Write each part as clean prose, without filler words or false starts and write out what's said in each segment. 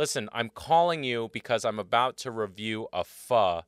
listen, I'm calling you because I'm about to review a pho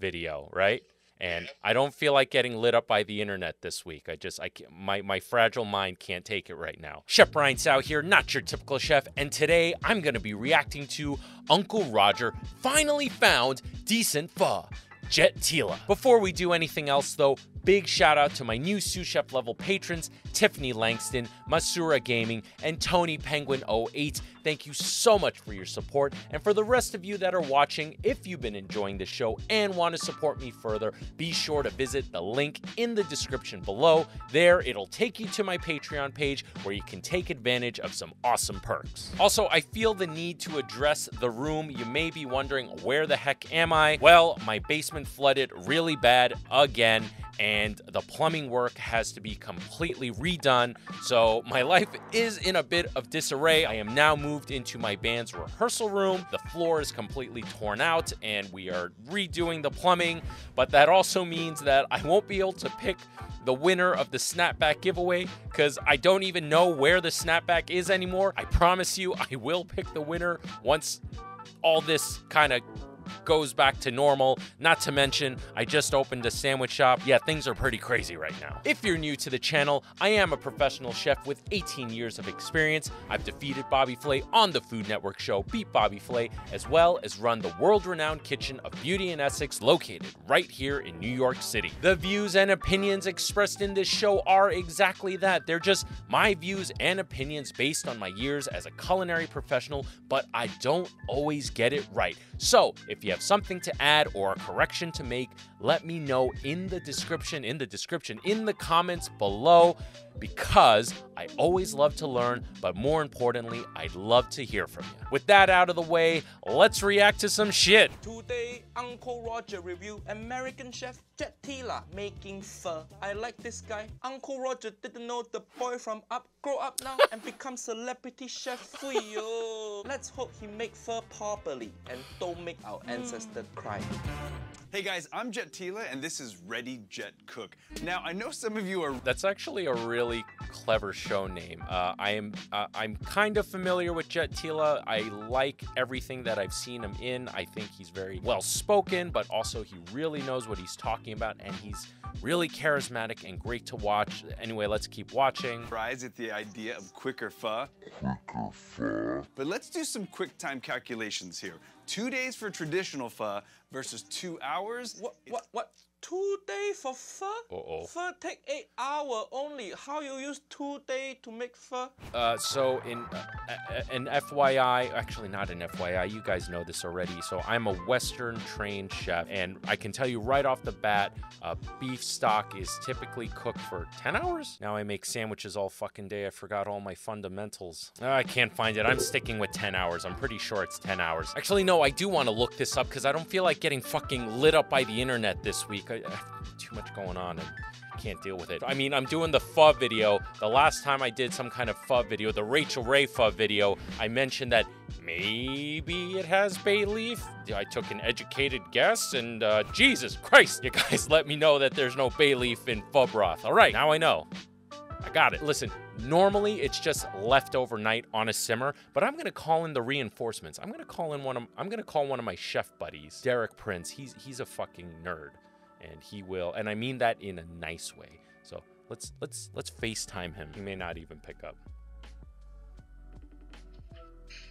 video, right? And I don't feel like getting lit up by the internet this week. I can't, my fragile mind can't take it right now. Chef Brian Tsao here, not your typical chef. And today I'm going to be reacting to Uncle Roger finally found decent pho, Jet Tila. Before we do anything else though, big shout out to my new sous chef level patrons, Tiffany Langston, Masura Gaming, and Tony Penguin 08. Thank you so much for your support. And for the rest of you that are watching, if you've been enjoying the show and want to support me further, be sure to visit the link in the description below. There, it'll take you to my Patreon page where you can take advantage of some awesome perks. Also, I feel the need to address the room. You may be wondering, where the heck am I? Well, my basement flooded really bad again, and the plumbing work has to be completely redone, so my life is in a bit of disarray. I am now moved into my band's rehearsal room. The floor is completely torn out and we are redoing the plumbing, but that also means that I won't be able to pick the winner of the snapback giveaway because I don't even know where the snapback is anymore. I promise you I will pick the winner once all this kind of goes back to normal. Not to mention, I just opened a sandwich shop. Yeah, things are pretty crazy right now. If you're new to the channel, I am a professional chef with 18 years of experience. I've defeated Bobby Flay on the Food Network show Beat Bobby Flay, as well as run the world-renowned kitchen of Beauty in Essex, located right here in New York City. The views and opinions expressed in this show are exactly that. They're just my views and opinions based on my years as a culinary professional, but I don't always get it right. So if you have something to add or a correction to make, let me know in the description, in the comments below, because I always love to learn, but more importantly, I'd love to hear from you. With that out of the way, let's react to some shit. Today, Uncle Roger review American chef Jet Tila making pho. I like this guy. Uncle Roger didn't know the boy from Up. Grow up now and become celebrity chef for you. Let's hope he makes pho properly and don't make our ancestors cry. Hey guys, I'm Jet Tila and this is Ready Jet Cook. Now I know some of you are— That's actually a really clever show name. I'm kind of familiar with Jet Tila. I like everything that I've seen him in. I think he's very well spoken, but also he really knows what he's talking about and he's really charismatic and great to watch. Anyway, let's keep watching. Surprised at the idea of quicker pho. Quicker pho. But let's do some quick time calculations here. 2 days for traditional pho versus 2 hours. What? 2 days for pho? Uh-oh. Pho take 8 hours only. How you use 2 days to make pho? So in an FYI, actually not an FYI, you guys know this already. So I'm a Western trained chef and I can tell you right off the bat, beef stock is typically cooked for 10 hours. Now I make sandwiches all fucking day. I forgot all my fundamentals. I can't find it. I'm sticking with 10 hours. I'm pretty sure it's 10 hours. Actually, no, I do want to look this up because I don't feel like getting fucking lit up by the internet this week. I too much going on and can't deal with it. I mean, I'm doing the pho video. The last time I did some kind of pho video, the Rachel Ray pho video, I mentioned that maybe it has bay leaf. I took an educated guess and Jesus Christ, you guys let me know that there's no bay leaf in pho broth. All right, now I know. I got it. Listen, normally it's just left overnight on a simmer, but I'm gonna call in the reinforcements. I'm gonna call one of my chef buddies, Derek Prince. He's a fucking nerd. And he will, and I mean that in a nice way. So let's FaceTime him. He may not even pick up.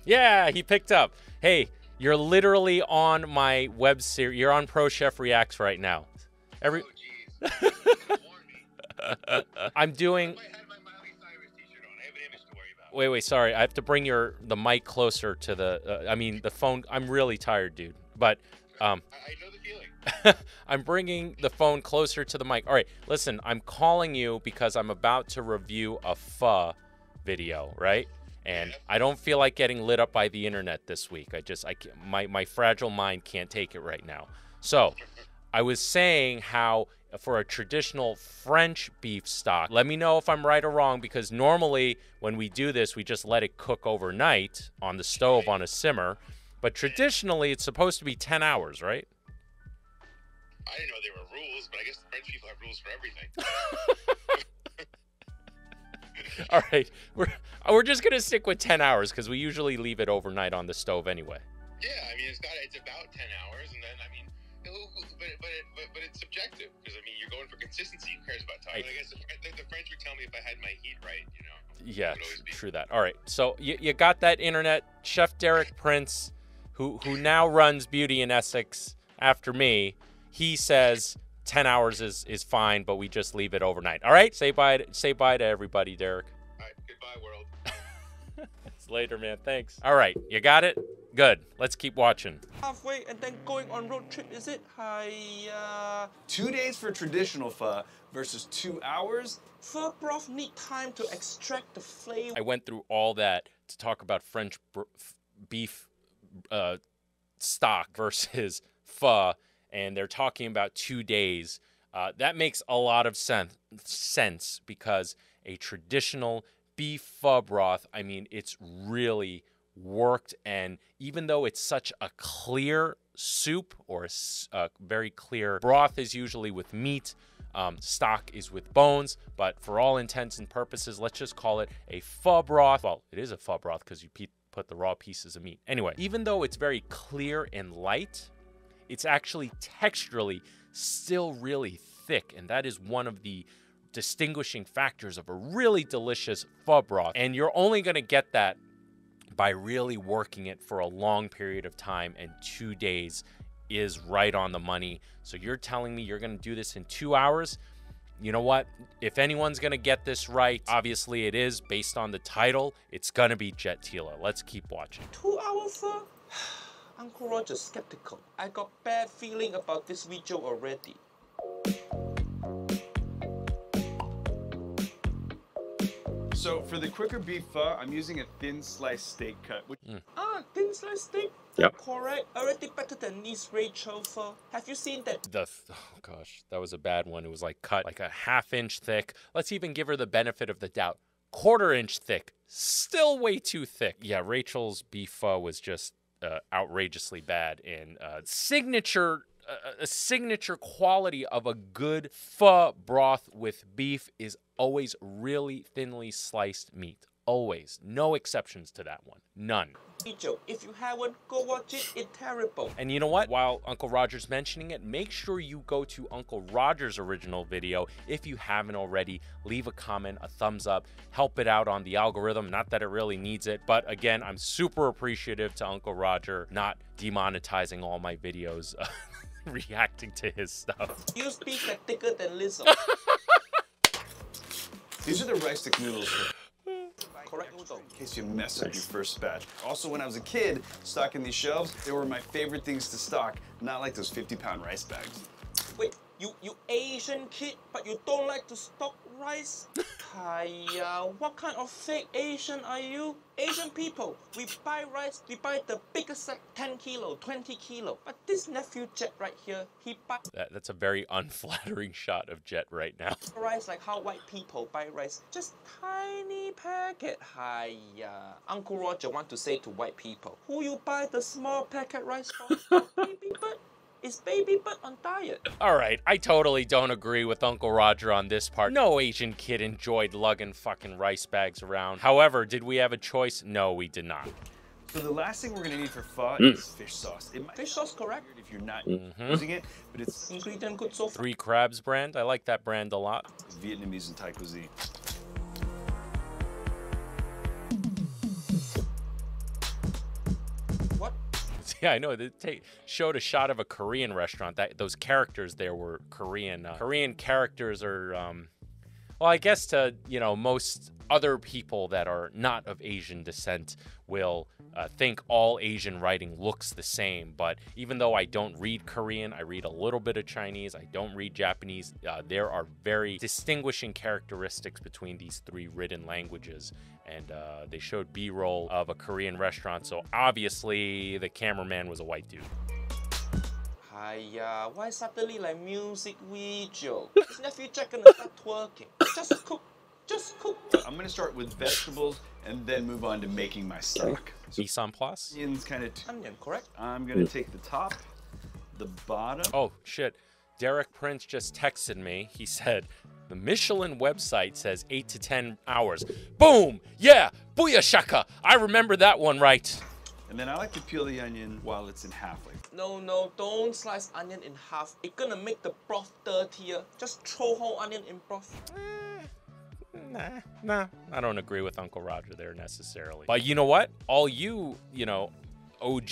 Yeah, he picked up. Hey, you're literally on my web series. You're on Pro Chef Reacts right now. Oh, geez. I'm doing. Wait, sorry. I have to bring the mic closer to the. I mean the phone. I'm really tired, dude. But. I know the feeling. I'm bringing the phone closer to the mic. All right, listen, I'm calling you because I'm about to review a pho video, right? And I don't feel like getting lit up by the internet this week. My fragile mind can't take it right now. So I was saying how for a traditional French beef stock, let me know if I'm right or wrong, because normally when we do this, we just let it cook overnight on the stove on a simmer. But traditionally, it's supposed to be 10 hours, right? I didn't know there were rules, but I guess the French people have rules for everything. All right, we're just gonna stick with 10 hours because we usually leave it overnight on the stove anyway. Yeah, I mean it's about 10 hours, and then I mean, but it's subjective because I mean you're going for consistency. Who cares about time? Right. I guess the French would tell me if I had my heat right, you know. Yeah, true that. All right, so you got that internet chef Derek Prince, who now runs Beauty in Essex after me. He says 10 hours is fine, but we just leave it overnight. All right, say bye to everybody, Derek. All right, goodbye, world. It's later, man, thanks. All right, you got it? Good, let's keep watching. Halfway and then going on road trip, is it? Hi. 2 days for traditional pho versus 2 hours. Pho broth need time to extract the flavor. I went through all that to talk about French beef stock versus pho, and they're talking about 2 days. That makes a lot of sense because a traditional beef pho broth, I mean, it's really worked. And even though it's such a clear soup or a very clear broth is usually with meat, stock is with bones, but for all intents and purposes, let's just call it a pho broth. Well, it is a pho broth because you put the raw pieces of meat. Anyway, even though it's very clear and light, it's actually texturally still really thick, and that is one of the distinguishing factors of a really delicious pho broth. And you're only going to get that by really working it for a long period of time, and 2 days is right on the money. So you're telling me you're going to do this in 2 hours? You know what? If anyone's going to get this right, obviously it is based on the title, it's going to be Jet Tila. Let's keep watching. 2 hours, sir? Uncle Roger's skeptical. I got bad feeling about this video already. So for the quicker beef pho, I'm using a thin sliced steak cut. Thin sliced steak? Yep. Correct. Already better than this Rachel pho. Have you seen that? Oh gosh, that was a bad one. It was like cut like a ½ inch thick. Let's even give her the benefit of the doubt. ¼ inch thick. Still way too thick. Yeah, Rachel's beef pho was just outrageously bad, and a signature quality of a good pho broth with beef is always really thinly sliced meat. Always. No exceptions to that one. None. If you haven't, go watch it. It's terrible. And you know what? While Uncle Roger's mentioning it, make sure you go to Uncle Roger's original video if you haven't already. Leave a comment, a thumbs up, help it out on the algorithm. Not that it really needs it, but again, I'm super appreciative to Uncle Roger not demonetizing all my videos, reacting to his stuff. You speak like thicker than Lizzo. These are the rice stick noodles. In case you mess up your first batch. Also, when I was a kid, stocking these shelves, they were my favorite things to stock, not like those 50-pound rice bags. Wait, you Asian kid, but you don't like to stock rice? Kaya, what kind of fake Asian are you? Asian people, we buy rice, we buy the biggest sack, 10 kilo, 20 kilo. But this nephew Jet right here, he buy... That's a very unflattering shot of Jet right now. Rice like how white people buy rice, just tiny packet. Hiya. Uncle Roger want to say to white people, who you buy the small packet rice for? Baby bird? Is baby butt on diet? All right, I totally don't agree with Uncle Roger on this part. No Asian kid enjoyed lugging fucking rice bags around. However, did we have a choice? No, we did not. So the last thing we're gonna need for pho is fish sauce. It might fish sauce, correct? If you're not using it, but it's ingredient good so far. Three Crabs brand. I like that brand a lot. Vietnamese and Thai cuisine. Yeah, I know. They showed a shot of a Korean restaurant. Those characters there were Korean. Korean characters are, well, I guess to, you know, most other people that are not of Asian descent will think all Asian writing looks the same. But even though I don't read Korean, I read a little bit of Chinese, I don't read Japanese, there are very distinguishing characteristics between these three written languages. And they showed B-roll of a Korean restaurant, so obviously the cameraman was a white dude. Hiya, why suddenly like music video? His nephew Jack gonna start twerking. Just cook. Just cook. I'm gonna start with vegetables and then move on to making my stock. Mise en place? Onions, kind of. Onion, correct? I'm gonna take the top, the bottom. Oh shit! Derek Prince just texted me. He said, the Michelin website says 8 to 10 hours. Boom! Yeah! Booyah shaka! I remember that one right. And then I like to peel the onion while it's in half. Like. No, no, don't slice onion in half. It's gonna make the broth dirtier. Just throw whole onion in broth. Nah. I don't agree with Uncle Roger there necessarily. But you know what? All you know, OG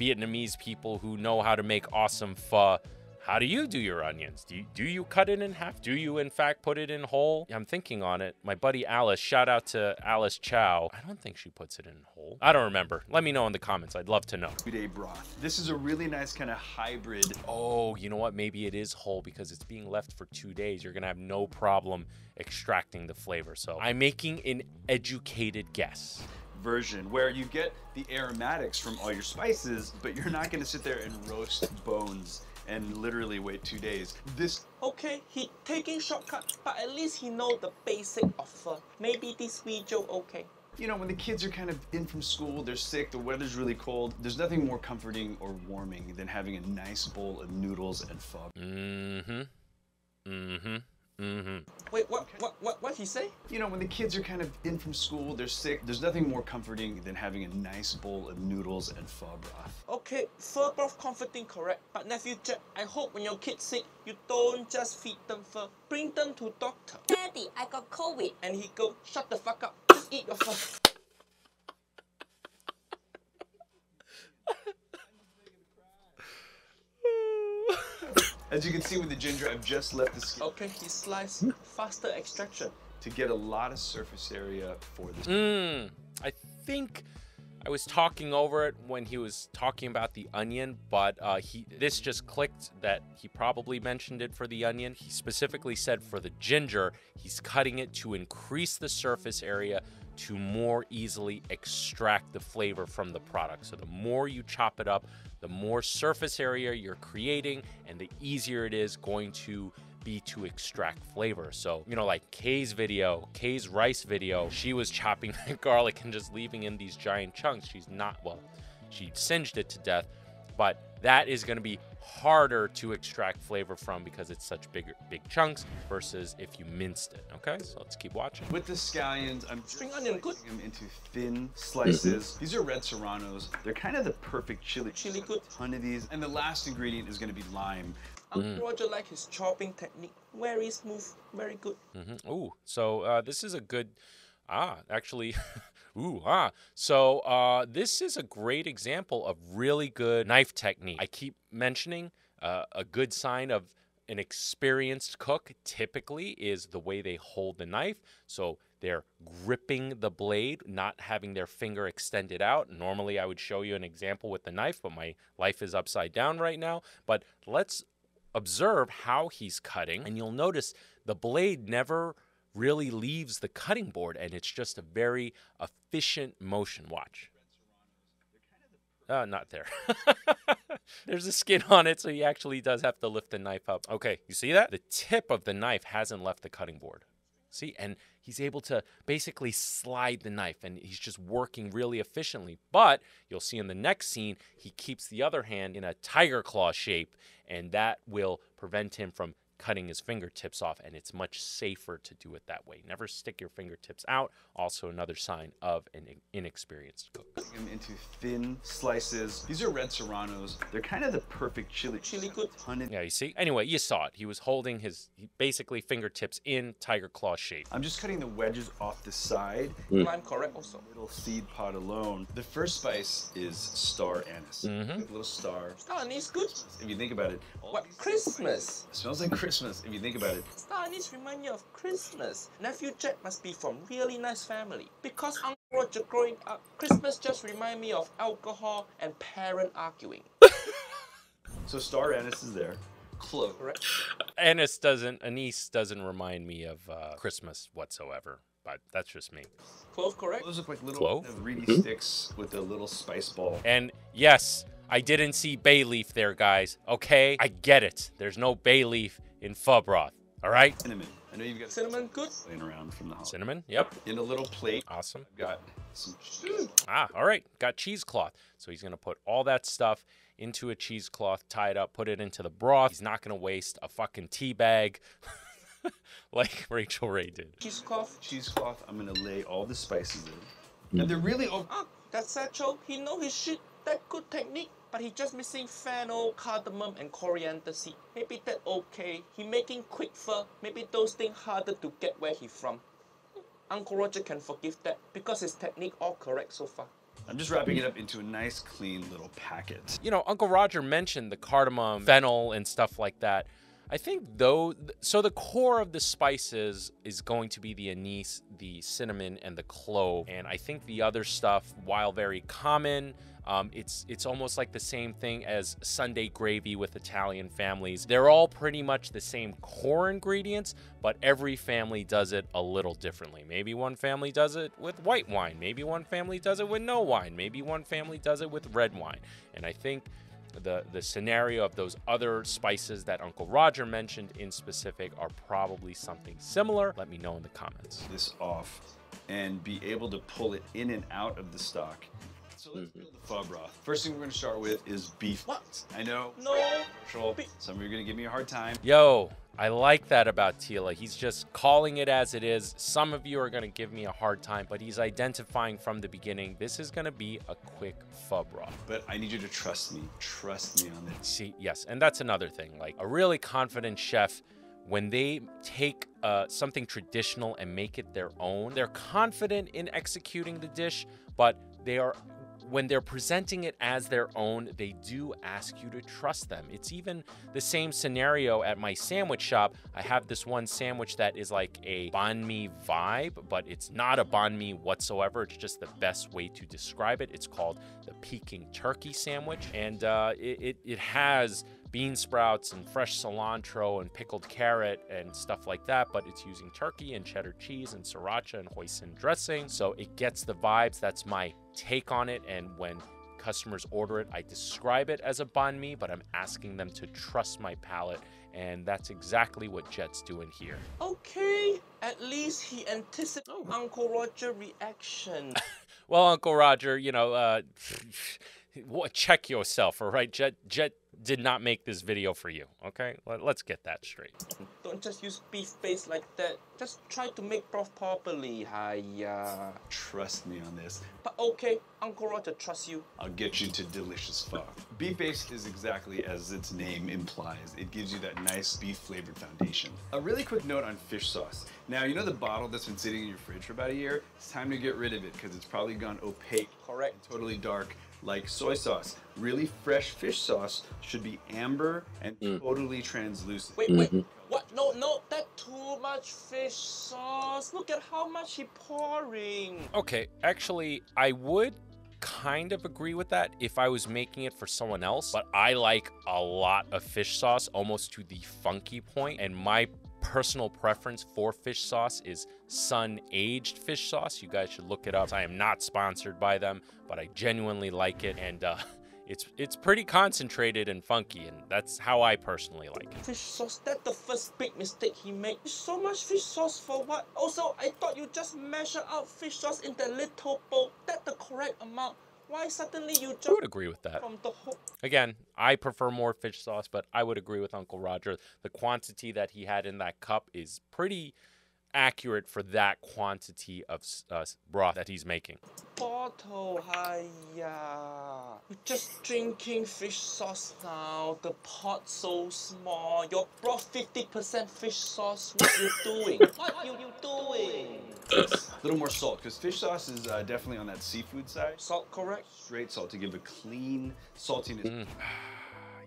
Vietnamese people who know how to make awesome pho, how do you do your onions? Do you cut it in half? Do you, in fact, put it in whole? I'm thinking on it. My buddy Alice, shout out to Alice Chow. I don't think she puts it in whole. I don't remember. Let me know in the comments. I'd love to know. 2-day broth. This is a really nice kind of hybrid. Oh, you know what? Maybe it is whole because it's being left for 2 days. You're going to have no problem extracting the flavor. So I'm making an educated guess. Version where you get the aromatics from all your spices, but you're not going to sit there and roast bones and literally wait 2 days. This okay, he taking shortcut, but at least he know the basic offer. Maybe this video okay. You know, when the kids are kind of in from school, they're sick, the weather's really cold, there's nothing more comforting or warming than having a nice bowl of noodles and pho. Wait, what he say? You know, when the kids are kind of in from school, they're sick, there's nothing more comforting than having a nice bowl of noodles and pho broth. Okay, pho broth comforting, correct. But nephew Jack, I hope when your kid's sick, you don't just feed them pho. Bring them to doctor. Daddy, I got COVID. And he go, shut the fuck up, just eat your pho. As you can see with the ginger, I've just left the skin. Okay, he sliced faster extraction. To get a lot of surface area for this. I think I was talking over it when he was talking about the onion, but this just clicked that he probably mentioned it for the onion. He specifically said for the ginger, he's cutting it to increase the surface area to more easily extract the flavor from the product. So the more you chop it up, the more surface area you're creating and the easier it is going to be to extract flavor. So, you know, like Kay's rice video, she was chopping the garlic and just leaving in these giant chunks. She singed it to death, but that is gonna be harder to extract flavor from because it's such big chunks versus if you minced it. Okay, so let's keep watching. With the scallions, I'm string onion, good. Them into thin slices. These are red serranos. They're kind of the perfect chili. Chili good. A ton of these. And the last ingredient is going to be lime. Uncle Roger likes his chopping technique. Very smooth, very good. Ooh, so this is a good, actually. So this is a great example of really good knife technique. I keep mentioning a good sign of an experienced cook typically is the way they hold the knife. So they're gripping the blade, not having their finger extended out. Normally I would show you an example with the knife, but my life is upside down right now. But let's observe how he's cutting. And you'll notice the blade never really leaves the cutting board, and it's just a very efficient motion. Watch. Not there. There's a skin on it, so he actually does have to lift the knife up. Okay, you see that? The tip of the knife hasn't left the cutting board. See, and he's able to basically slide the knife, and he's just working really efficiently. But you'll see in the next scene, he keeps the other hand in a tiger claw shape, and that will prevent him from cutting his fingertips off, and it's much safer to do it that way. Never stick your fingertips out. Also another sign of an inexperienced cook. Into thin slices. These are red serranos. They're kind of the perfect chili. Chili good. Yeah, you see? Anyway, you saw it. He was holding his, basically, fingertips in tiger claw shape. I'm just cutting the wedges off the side. Lime correct also. Little seed pod alone. The first spice is star anise. A little star. Star anise good. If you think about it. What? Christmas. It smells like Christmas. Christmas, if you think about it. Star anise reminds you of Christmas. Nephew Jet must be from really nice family. Because Uncle Roger growing up, Christmas just reminds me of alcohol and parent arguing. So star anise is there. Clove, right? Anise doesn't remind me of Christmas whatsoever. But that's just me. Clove, correct? Those look like little reedy sticks with a little spice ball. And yes, I didn't see bay leaf there, guys. Okay, I get it. There's no bay leaf in pho broth, all right? Cinnamon, a I know you've got cinnamon, good. Laying around from the house. Cinnamon, yep. In a little plate. Awesome. I've got some cheese. Ah, all right, got cheesecloth. So he's gonna put all that stuff into a cheesecloth, tie it up, put it into the broth. He's not gonna waste a fucking tea bag like Rachel Ray did. Cheesecloth, I'm gonna lay all the spices in. And they're really, that's Satchel, he know his shit, that good technique. But he just missing fennel, cardamom, and coriander seed. Maybe that okay. He making quick fur. Maybe those things harder to get where he from. Uncle Roger can forgive that because his technique all correct so far. I'm just wrapping it up into a nice clean little packet. You know, Uncle Roger mentioned the cardamom, fennel, and stuff like that. I think though, so the core of the spices is going to be the anise, the cinnamon, and the clove. And I think the other stuff, while very common, it's almost like the same thing as Sunday gravy with Italian families. They're all pretty much the same core ingredients, but every family does it a little differently. Maybe one family does it with white wine. Maybe one family does it with no wine. Maybe one family does it with red wine. And I think the scenario of those other spices that Uncle Roger mentioned in specific are probably something similar. Let me know in the comments. This off and be able to pull it in and out of the stock. So let's build the pho broth. First thing we're gonna start with is beef. What? I know. No. Some of you are gonna give me a hard time. Yo, I like that about Tila. He's just calling it as it is. Some of you are gonna give me a hard time, but he's identifying from the beginning, this is gonna be a quick pho broth. But I need you to trust me on this. See, yes, and that's another thing. Like a really confident chef, when they take something traditional and make it their own, they're confident in executing the dish, but they are, when they're presenting it as their own, they do ask you to trust them. It's even the same scenario at my sandwich shop. I have this one sandwich that is like a banh mi vibe, but it's not a banh mi whatsoever. It's just the best way to describe it. It's called the Peking turkey sandwich. And it has bean sprouts and fresh cilantro and pickled carrot and stuff like that, but it's using turkey and cheddar cheese and sriracha and hoisin dressing. So it gets the vibes. That's my take on it. And when customers order it, I describe it as a banh mi, but I'm asking them to trust my palate. And that's exactly what Jet's doing here. Okay, at least he anticipated Uncle Roger's reaction. Well, Uncle Roger, you know, check yourself, all right? Jet did not make this video for you, okay? Let's get that straight. Don't just use beef base like that. Just try to make broth properly. Hiya. Trust me on this. But okay, Uncle Roger, trust you. I'll get you to delicious pho. Beef base is exactly as its name implies. It gives you that nice beef flavored foundation. A really quick note on fish sauce. Now, you know the bottle that's been sitting in your fridge for about a year? It's time to get rid of it because it's probably gone opaque. Correct. Totally dark. Like soy sauce, really fresh fish sauce should be amber and totally translucent. Wait, what? No, that's too much fish sauce. Look at how much he's pouring. Okay, actually, I would kind of agree with that if I was making it for someone else, but I like a lot of fish sauce, almost to the funky point, and my personal preference for fish sauce is sun-aged fish sauce. You guys should look it up. I am not sponsored by them, but I genuinely like it, and it's pretty concentrated and funky, and that's how I personally like it. Fish sauce, that's the first big mistake he made. So much fish sauce for what? Also, I thought you just measure out fish sauce in the little bowl. That's the correct amount. Why suddenly you just... I would agree with that. Again, I prefer more fish sauce, but I would agree with Uncle Roger. The quantity that he had in that cup is pretty accurate for that quantity of broth that he's making. Bottle, hiya. You're just drinking fish sauce now. The pot's so small. Your broth 50% fish sauce. What you doing? What you doing? A little more salt, because fish sauce is definitely on that seafood side. Salt, correct? Straight salt to give a clean saltiness.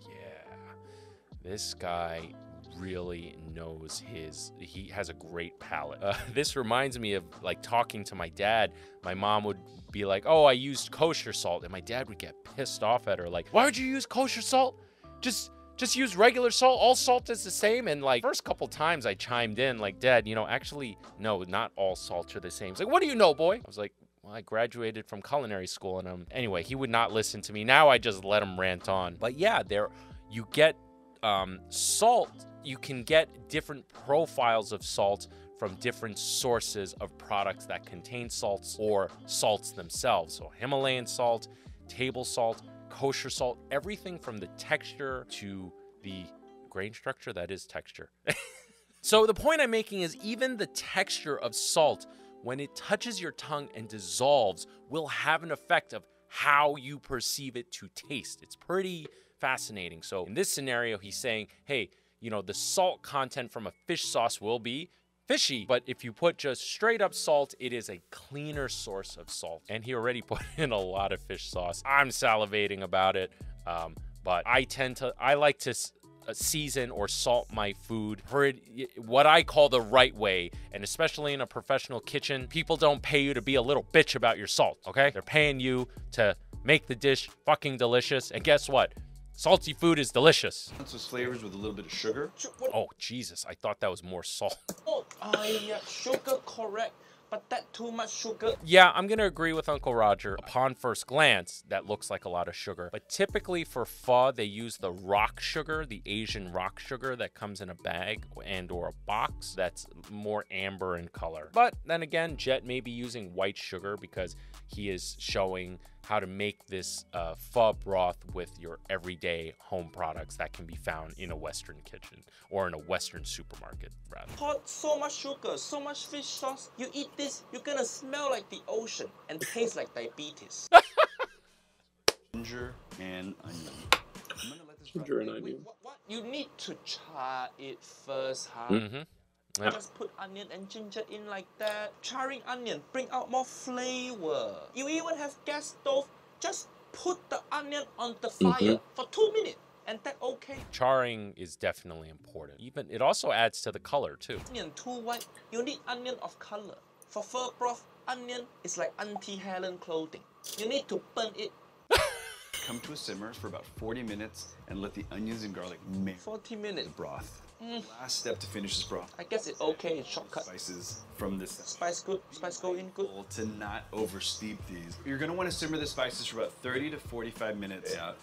Yeah, this guy really knows his, he has a great palate. This reminds me of like talking to my dad. My mom would be like, oh, I used kosher salt. And my dad would get pissed off at her. Like, why would you use kosher salt? Just use regular salt. All salt is the same. And like first couple times I chimed in like, Dad, you know, actually, no, not all salts are the same. He's like, what do you know, boy? I was like, well, I graduated from culinary school. And anyway, he would not listen to me. Now I just let him rant on. But yeah, you get salt, you can get different profiles of salt from different sources of products that contain salts or salts themselves. So Himalayan salt, table salt, kosher salt, everything from the texture to the grain structure, that is texture. So the point I'm making is even the texture of salt, when it touches your tongue and dissolves, will have an effect of how you perceive it to taste. It's pretty fascinating. So in this scenario, he's saying, hey, you know, the salt content from a fish sauce will be fishy, but if you put just straight up salt, it is a cleaner source of salt. And he already put in a lot of fish sauce. I'm salivating about it, but I like to season or salt my food what I call the right way. And especially in a professional kitchen, people don't pay you to be a little bitch about your salt, okay? They're paying you to make the dish fucking delicious. And guess what? Salty food is delicious. Those flavors with a little bit of sugar. Oh, Jesus, I thought that was more salt. Oh, yeah, sugar, correct, but that too much sugar. Yeah, I'm gonna agree with Uncle Roger. Upon first glance, that looks like a lot of sugar, but typically for pho, they use the rock sugar, the Asian rock sugar that comes in a bag and or a box that's more amber in color. But then again, Jet may be using white sugar because he is showing how to make this pho broth with your everyday home products that can be found in a Western kitchen or in a Western supermarket, rather. Hot, so much sugar, so much fish sauce. You eat this, you're gonna smell like the ocean and taste like diabetes. Ginger and onion. I'm gonna let this ginger and onion. Wait, what? You need to char it first, huh? Mm-hmm. Yeah. Just put onion and ginger in like that. Charring onion, bring out more flavor. You even have gas stove, just put the onion on the fire for 2 minutes and that okay. Charring is definitely important. Even it also adds to the color too. Onion too white, you need onion of color. For pho broth, onion is like Auntie Helen clothing. You need to burn it. Come to a simmer for about 40 minutes and let the onions and garlic marinate. 40 minutes. The broth. Last step to finish this broth. I guess it's okay, it's shortcut. Spices from this. Spice good, spice go in good. To not oversteep these. You're gonna wanna simmer the spices for about 30 to 45 minutes. Yeah.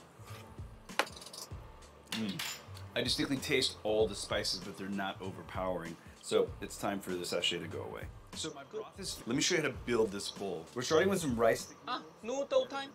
I distinctly taste all the spices, but they're not overpowering. So it's time for the sachet to go away. So my broth is, let me show you how to build this bowl. We're starting with some rice. Noodle time.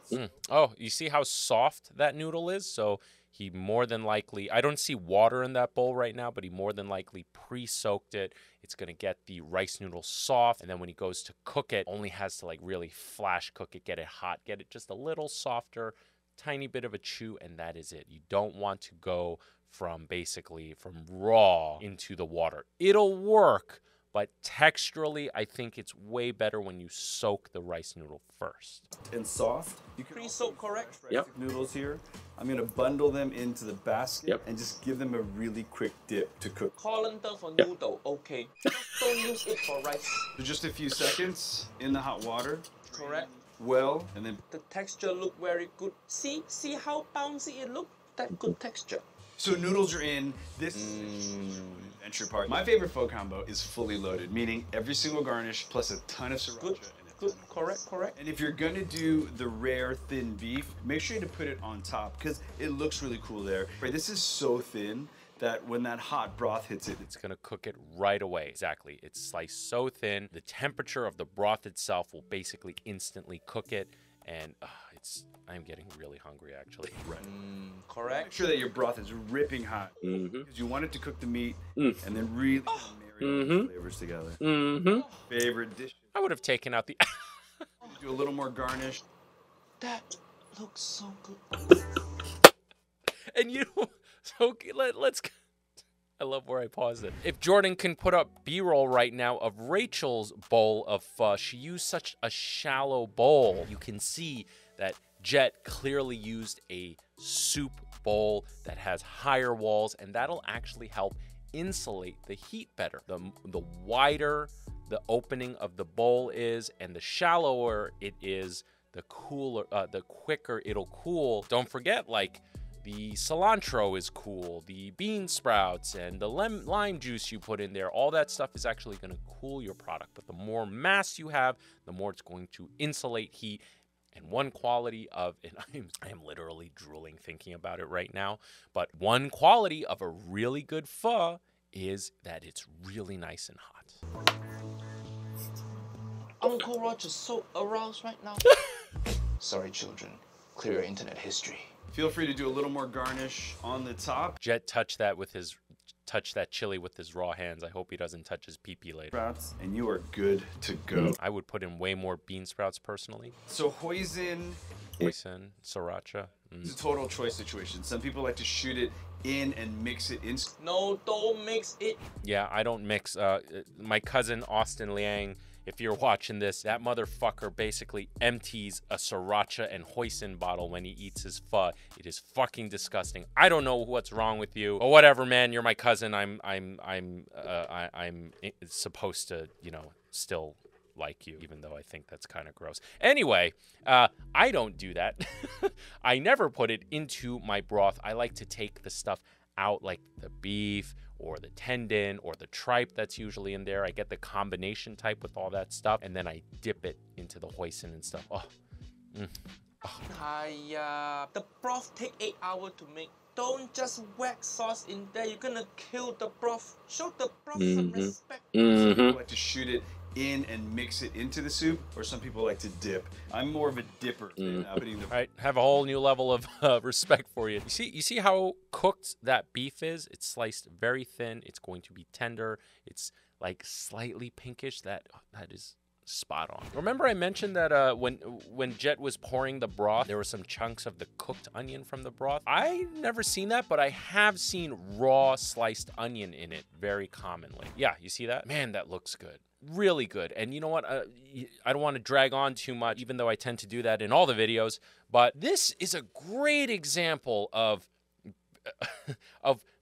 Oh, you see how soft that noodle is? So he more than likely, I don't see water in that bowl right now, but he more than likely pre-soaked it. It's gonna get the rice noodle soft. And then when he goes to cook it, only has to like really flash cook it, get it hot, get it just a little softer, tiny bit of a chew, and that is it. You don't want to go from basically from raw into the water. It'll work, but texturally, I think it's way better when you soak the rice noodle first. And soft. You can pre-soak, correct? Yep. Noodles here. I'm gonna bundle them into the basket and just give them a really quick dip to cook. Colander for noodle, okay. Don't use it for rice. So just a few seconds in the hot water. Correct. Well, and then the texture look very good. See how bouncy it look? That good texture. So noodles are in. This is adventure part. My favorite pho combo is fully loaded, meaning every single garnish plus a ton of sriracha. Good, good, correct, correct. And if you're gonna do the rare thin beef, make sure to put it on top because it looks really cool there. Right, this is so thin that when that hot broth hits it, it's gonna cook it right away. Exactly, it's sliced so thin. The temperature of the broth itself will basically instantly cook it. And I'm getting really hungry actually. Right. Correct. Make sure that your broth is ripping hot. Because you want it to cook the meat and then really marry the flavors together. Favorite dish. I would have taken out the do a little more garnish. That looks so good. And you know, so let's I love where I paused it. If Jordan can put up B-roll right now of Rachel's bowl of pho, she used such a shallow bowl. You can see that Jet clearly used a soup bowl that has higher walls, and that'll actually help insulate the heat better. The wider the opening of the bowl is and the shallower it is, the quicker it'll cool. Don't forget, like, the cilantro is cool, the bean sprouts and the lime juice you put in there, all that stuff is actually gonna cool your product. But the more mass you have, the more it's going to insulate heat And one quality of, and I am literally drooling thinking about it right now, but one quality of a really good pho is that it's really nice and hot. Uncle Roger's so aroused right now. Sorry, children. Clear your internet history. Feel free to do a little more garnish on the top. Jet touched that chili with his raw hands. I hope he doesn't touch his pee-pee later. Sprouts, and you are good to go. I would put in way more bean sprouts personally. So hoisin, sriracha. It's a total choice situation. Some people like to shoot it in and mix it in. No, don't mix it. Yeah, I don't mix. My cousin, Austin Liang, if you're watching this, that motherfucker basically empties a sriracha and hoisin bottle when he eats his pho. It is fucking disgusting. I don't know what's wrong with you, or whatever, man. You're my cousin. I'm supposed to, you know, still like you, even though I think that's kind of gross. Anyway, I don't do that. I never put it into my broth. I like to take the stuff out, like the beef or the tendon or the tripe that's usually in there. I get the combination type with all that stuff, and then I dip it into the hoisin and stuff. Oh, the broth take 8 hours to make. Don't just whack sauce in there. You're gonna kill the broth. Show the broth some respect. I like to shoot it in and mix it into the soup, or some people like to dip. I'm more of a dipper. All right, have a whole new level of respect for you. You see how cooked that beef is? It's sliced very thin. It's going to be tender. It's like slightly pinkish. That is spot on. Remember I mentioned that when Jet was pouring the broth, there were some chunks of the cooked onion from the broth. I never seen that, but I have seen raw sliced onion in it very commonly. Yeah, you see that? Man, that looks good. Really good. And you know what? I don't want to drag on too much, even though I tend to do that in all the videos, but this is a great example of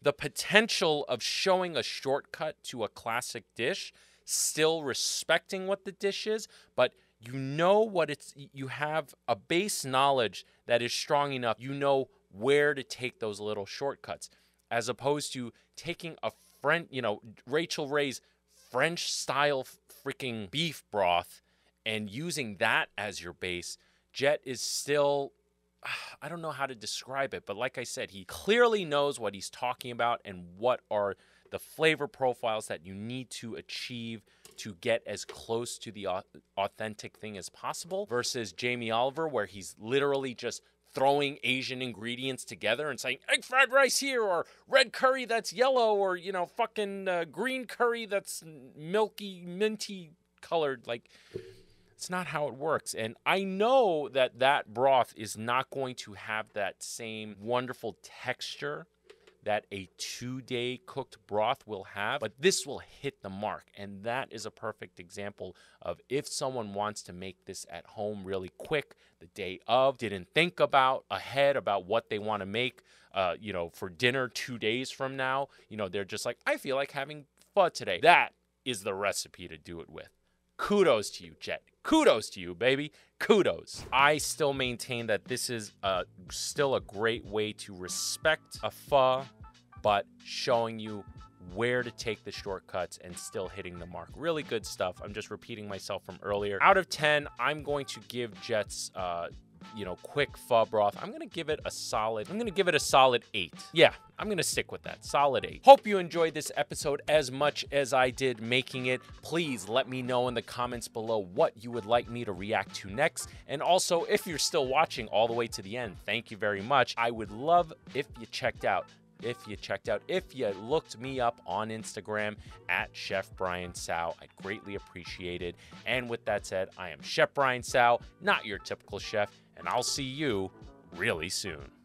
the potential of showing a shortcut to a classic dish, still respecting what the dish is, but you know what it's, you have a base knowledge that is strong enough. You know where to take those little shortcuts, as opposed to taking a friend, you know, Rachel Ray's French style freaking beef broth and using that as your base. Jet is still, I don't know how to describe it, but like I said, he clearly knows what he's talking about and what are the flavor profiles that you need to achieve to get as close to the authentic thing as possible, versus Jamie Oliver, where he's literally just throwing Asian ingredients together and saying egg fried rice here, or red curry that's yellow, or, you know, fucking green curry that's milky, minty colored. Like, it's not how it works. And I know that that broth is not going to have that same wonderful texture that a 2-day cooked broth will have, but this will hit the mark. And that is a perfect example of if someone wants to make this at home really quick, the day of, didn't think about ahead about what they want to make, you know, for dinner 2 days from now, you know, they're just like, I feel like having pho today. That is the recipe to do it with. Kudos to you, Jet. Kudos to you, baby. Kudos. I still maintain that this is still a great way to respect a pho, but showing you where to take the shortcuts and still hitting the mark. Really good stuff. I'm just repeating myself from earlier. Out of 10, I'm going to give Jet's you know, quick pho broth, I'm gonna give it a solid 8. Yeah, I'm gonna stick with that, solid 8. Hope you enjoyed this episode as much as I did making it. Please let me know in the comments below what you would like me to react to next. And also, if you're still watching all the way to the end, thank you very much. I would love if you looked me up on Instagram at Chef Brian Tsao. I'd greatly appreciate it. And with that said, I am Chef Brian Tsao, not your typical chef, and I'll see you really soon.